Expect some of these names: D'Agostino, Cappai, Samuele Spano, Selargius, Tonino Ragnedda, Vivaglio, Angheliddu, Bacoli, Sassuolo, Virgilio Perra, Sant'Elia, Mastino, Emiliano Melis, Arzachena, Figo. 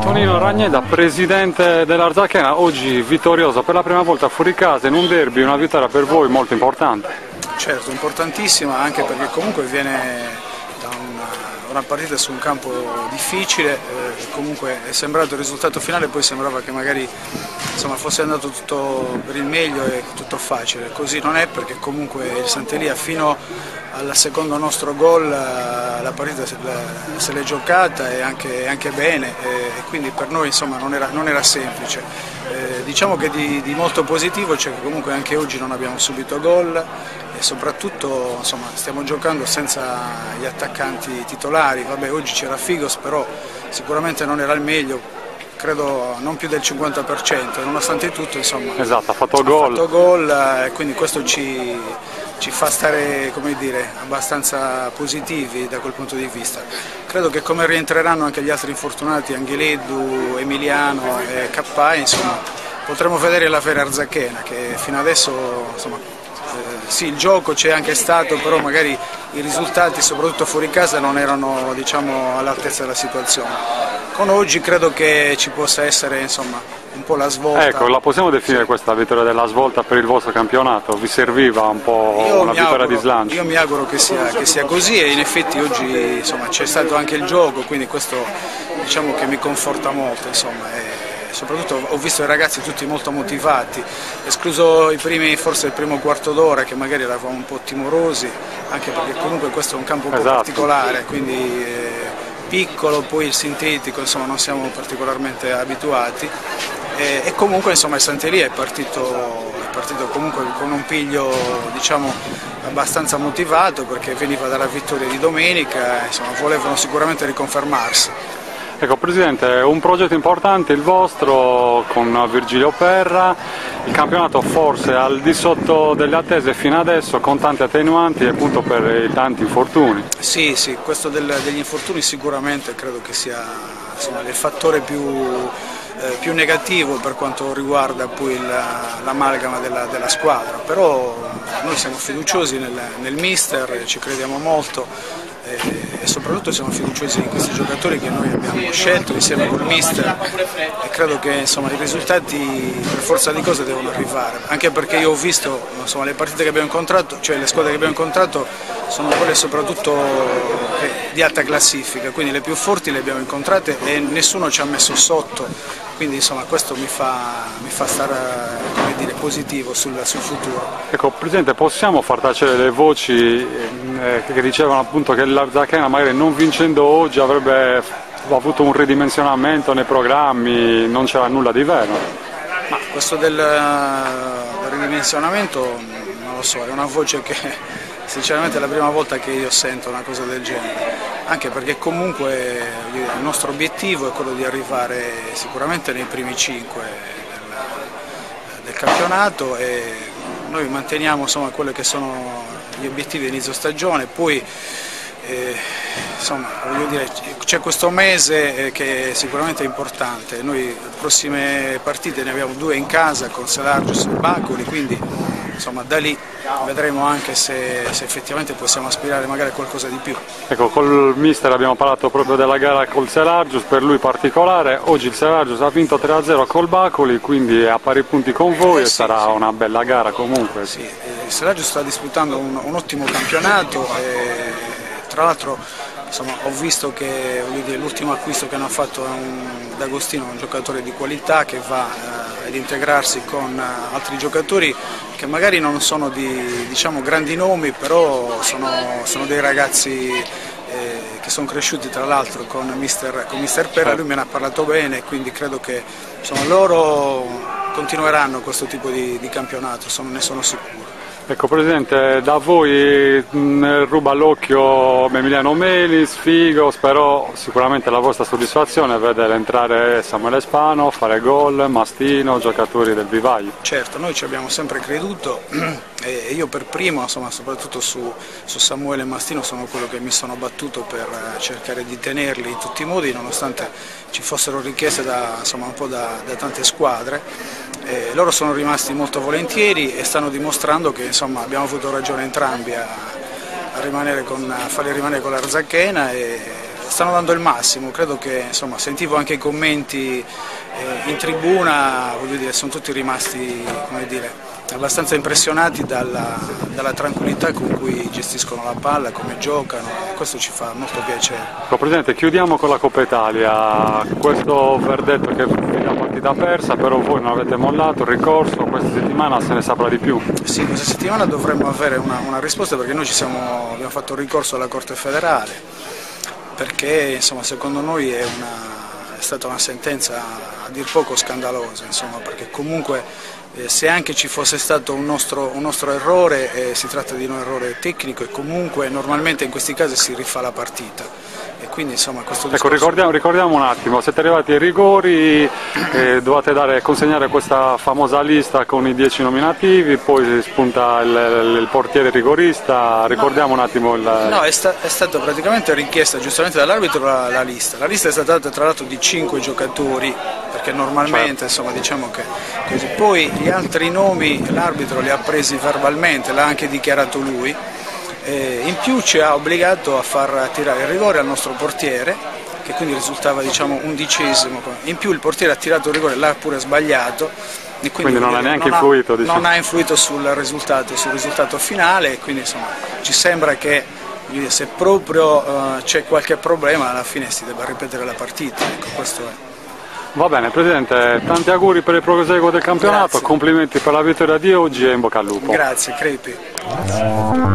Tonino Ragnedda, presidente dell'Arzachena, oggi vittorioso per la prima volta fuori casa in un derby, una vittoria per voi molto importante. Certo, importantissima, anche perché comunque viene da una partita su un campo difficile, comunque è sembrato il risultato finale, poi sembrava che magari insomma, fosse andato tutto per il meglio e tutto facile, così non è, perché comunque il Sant'Elia fino al secondo nostro gol la partita se l'è giocata e anche bene, e quindi per noi insomma, non era semplice. Diciamo che di molto positivo c'è, cioè che comunque anche oggi non abbiamo subito gol e soprattutto insomma, stiamo giocando senza gli attaccanti titolari. Vabbè, oggi c'era Figo, però sicuramente non era il meglio, credo non più del 50%, nonostante tutto insomma, esatto, ha fatto gol e quindi questo ci fa stare, come dire, abbastanza positivi da quel punto di vista. Credo che come rientreranno anche gli altri infortunati, Angheliddu, Emiliano e Cappai, insomma, potremo vedere la fiera Arzachena, che fino adesso insomma, sì, il gioco c'è anche stato, però magari i risultati, soprattutto fuori casa, non erano, diciamo, all'altezza della situazione. Con oggi credo che ci possa essere insomma, un po' la svolta. Ecco, la possiamo definire questa vittoria della svolta per il vostro campionato? Vi serviva un po' una vittoria di slancio? Io mi auguro che sia così, e in effetti oggi c'è stato anche il gioco, quindi questo diciamo che mi conforta molto. Insomma, soprattutto ho visto i ragazzi tutti molto motivati, escluso forse il primo quarto d'ora che magari eravamo un po' timorosi, anche perché comunque questo è un campo un po' particolare, quindi piccolo, poi il sintetico insomma non siamo particolarmente abituati, e comunque insomma il Sant'Elia è partito comunque con un piglio diciamo abbastanza motivato, perché veniva dalla vittoria di domenica, insomma volevano sicuramente riconfermarsi. Ecco Presidente, un progetto importante il vostro con Virgilio Perra, il campionato forse al di sotto delle attese fino adesso, con tanti attenuanti e appunto per i tanti infortuni. Sì, questo degli infortuni sicuramente credo che sia insomma, il fattore più negativo per quanto riguarda poi l'amalgama della squadra, però noi siamo fiduciosi nel mister, ci crediamo molto, e soprattutto siamo fiduciosi in questi giocatori che noi abbiamo scelto insieme col mister, e credo che insomma, i risultati per forza di cose devono arrivare, anche perché io ho visto insomma, le partite che abbiamo incontrato, cioè le squadre che abbiamo incontrato sono quelle soprattutto di alta classifica, quindi le più forti le abbiamo incontrate e nessuno ci ha messo sotto, quindi insomma, questo mi fa stare, come dire, positivo sul futuro. Ecco Presidente, possiamo far tacere le voci che dicevano appunto che l'Arzachena magari non vincendo oggi avrebbe avuto un ridimensionamento nei programmi, non c'era nulla di vero? Ma questo del ridimensionamento non lo so, è una voce che sinceramente è la prima volta che io sento una cosa del genere, anche perché comunque il nostro obiettivo è quello di arrivare sicuramente nei primi 5 del campionato, e noi manteniamo insomma, quelli che sono gli obiettivi di inizio stagione. Poi c'è questo mese che è sicuramente importante, noi le prossime partite ne abbiamo 2 in casa con Selargius e Bacoli, quindi insomma da lì vedremo anche se effettivamente possiamo aspirare magari a qualcosa di più. Ecco, col mister abbiamo parlato proprio della gara col Selargius, per lui particolare, oggi il Selargius ha vinto 3-0 col Bacoli, quindi è a pari punti con voi, e sarà una bella gara comunque. Sì, il Selargius sta disputando un ottimo campionato, tra l'altro ho visto che l'ultimo acquisto che hanno fatto D'Agostino è un giocatore di qualità che va ad integrarsi con altri giocatori che magari non sono diciamo, grandi nomi, però sono dei ragazzi che sono cresciuti tra l'altro con mister Perra, lui me ne ha parlato bene, quindi credo che loro continueranno questo tipo di campionato, ne sono sicuro. Ecco Presidente, da voi ruba l'occhio Emiliano Melis, Figo, però sicuramente la vostra soddisfazione è vedere entrare Samuele Spano, fare gol, Mastino, giocatori del Vivaglio. Certo, noi ci abbiamo sempre creduto, e io per primo, insomma, soprattutto su Samuele e Mastino sono quello che mi sono battuto per cercare di tenerli in tutti i modi, nonostante ci fossero richieste da tante squadre. Loro sono rimasti molto volentieri e stanno dimostrando che insomma, abbiamo avuto ragione entrambi a farli rimanere con l'Arzachena, e stanno dando il massimo, credo che, insomma, sentivo anche i commenti in tribuna, voglio dire, sono tutti rimasti, come dire, abbastanza impressionati dalla tranquillità con cui gestiscono la palla, come giocano, e questo ci fa molto piacere. Presidente, chiudiamo con la Coppa Italia, questo verdetto che è una partita persa, però voi non avete mollato il ricorso, questa settimana se ne saprà di più? Sì, questa settimana dovremmo avere una risposta, perché noi abbiamo fatto un ricorso alla Corte Federale, perché, insomma, secondo noi è stata una sentenza a dir poco scandalosa, insomma, perché comunque, se anche ci fosse stato un nostro errore, si tratta di un errore tecnico e comunque normalmente in questi casi si rifà la partita. E quindi, insomma, questo discorso... Ecco, ricordiamo un attimo, siete arrivati ai rigori, dovete consegnare questa famosa lista con i 10 nominativi, poi spunta il portiere rigorista, ricordiamo un attimo il... No, è stata praticamente richiesta giustamente dall'arbitro la lista. La lista è stata data tra l'altro di 5 giocatori, perché normalmente, certo, insomma, diciamo che così. Poi gli altri nomi l'arbitro li ha presi verbalmente, l'ha anche dichiarato lui. In più ci ha obbligato a far tirare il rigore al nostro portiere, che quindi risultava, diciamo, 11°. In più il portiere ha tirato il rigore, l'ha pure sbagliato, e quindi non ha neanche influito, diciamo. Non ha influito sul risultato finale, e quindi, insomma, ci sembra che, se proprio c'è qualche problema, alla fine si debba ripetere la partita, ecco, questo è. Va bene, Presidente, tanti auguri per il proseguo del campionato. Grazie. Complimenti per la vittoria di oggi e in bocca al lupo. Grazie, Crepi. Grazie.